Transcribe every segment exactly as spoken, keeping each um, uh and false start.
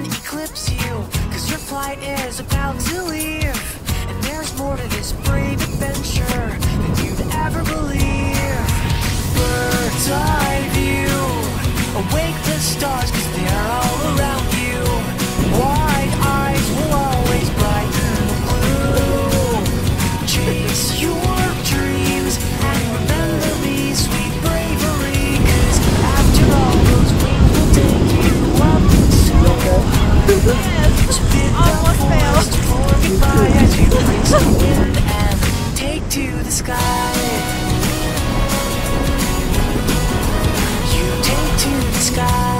sun eclipse you, cause your flight is about to leave. And there's more to this brave adventure than you'd ever believe. Bird's eye view, awake the stars cause they're all around you. Wide eyes will always brighten the blue. Chase your dreams and remember the sweet bravery, cause after all those wings will take you up. So spin the forest, forming by as you race the wind and take to the sky. You take to the sky.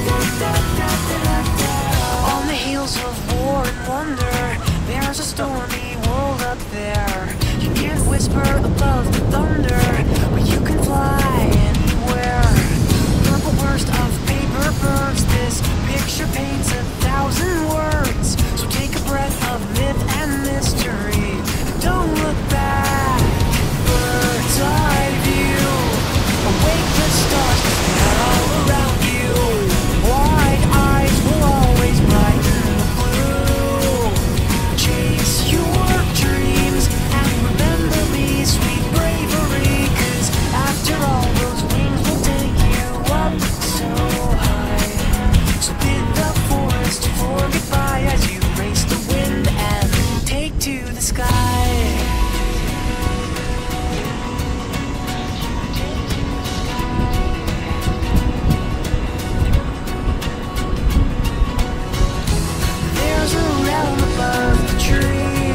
On the heels of war and wonder, there's a stormy world up there. You can't whisper above the thunder, but you can fly anywhere. Purple burst of paper burns, this picture paints a thousand words. So take a breath of myth and mystery, and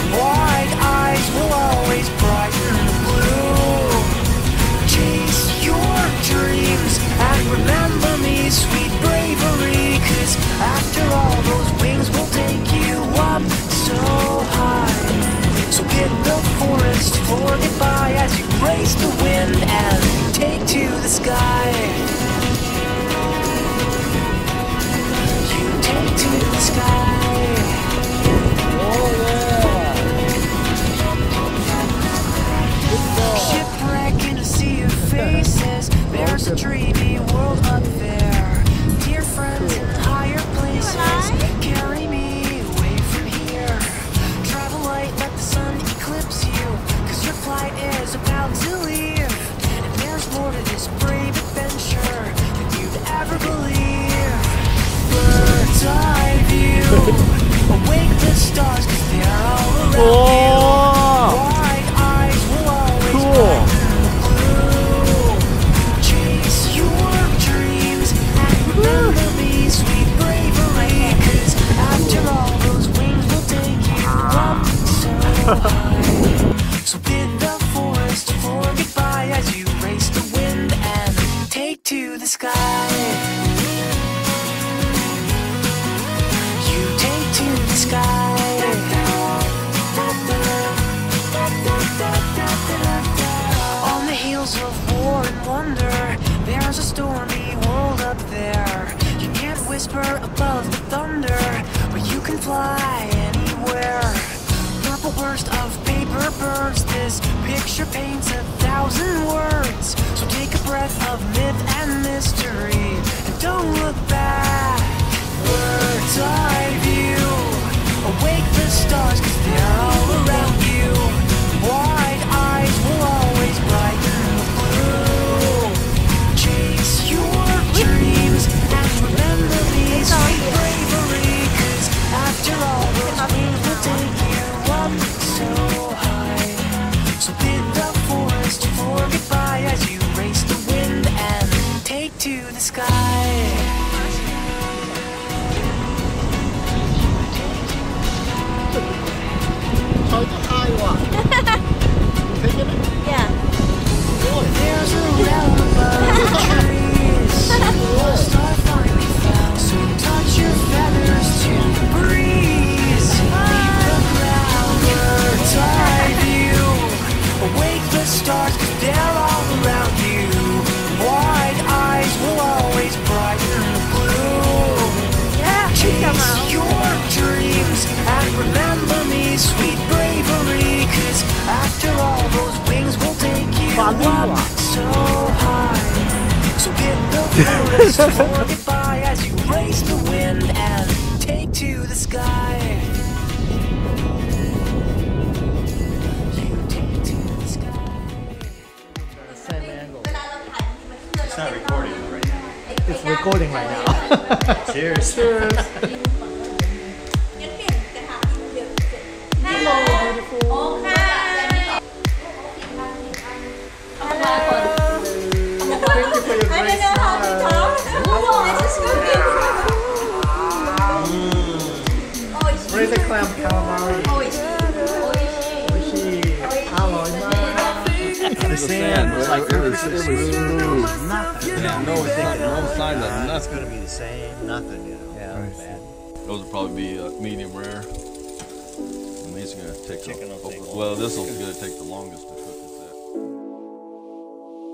don't look back. Bird's eye view, awake the stars, they're all around you. Wide eyes will always brighten the blue. Chase your dreams and remember the sweet bravery, cause after all those wings will take you up so high. So bid the forest for goodbye as you race the wind and take to the sky. So bid the forest for goodbye as you race the wind and take to the sky. You take to the sky. On the heels of war and wonder, there's a stormy world up there. You can't whisper above the thunder, but you can fly anywhere. Burst of paper burns, this picture paints a thousand words. So take a breath of myth and mystery, and don't look back. Bird's eye view, awake the stars cause they're all around you. Wide eyes will always brighten the blue. Chase your dreams and remember the sweet bravery, cause after all those wings will take you so high. So bid the forest for goodbye as you race the wind and take to the sky. as you race the wind and take to the sky. You take to the sky. It's not recording right now. It's recording right now. Cheers. Cheers. Hello, beautiful. Where's the clam calamari? Oishi. Oishi. The sand was like, there was nothing. Yeah, no sign that nothing's going to be the same. Nothing, you know. Yeah, right. Bad. Those would probably be uh, medium rare. And these are going to take Chicken the longest. Well, this one's going to take the longest to cook. It's that.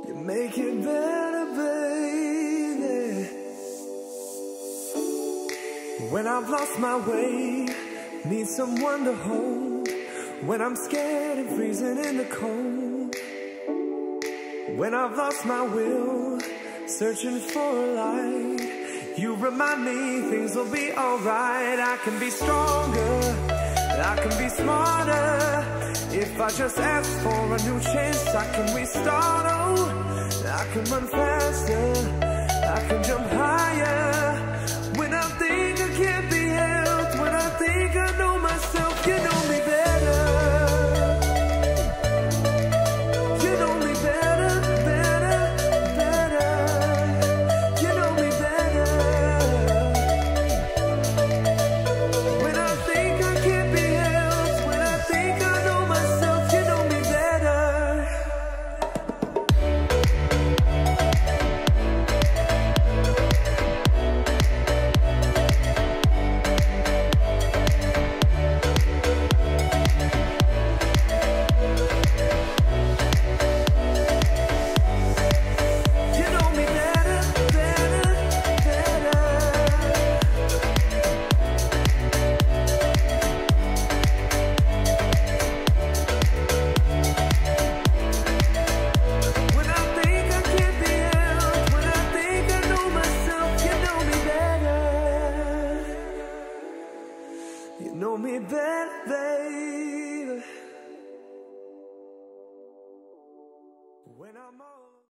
You make it better, baby. When I've lost my way. Need someone to hold when I'm scared and freezing in the cold. When I've lost my will, searching for a light. You remind me things will be alright. I can be stronger, I can be smarter. If I just ask for a new chance, I can restart. Oh, I can run faster, I can jump higher. When I think I can't be helped, when I think I know myself, you know me better. You know me better, better, better. You know me better. When I think I can't be helped, when I think I know myself, you know me better. You know me better, babe.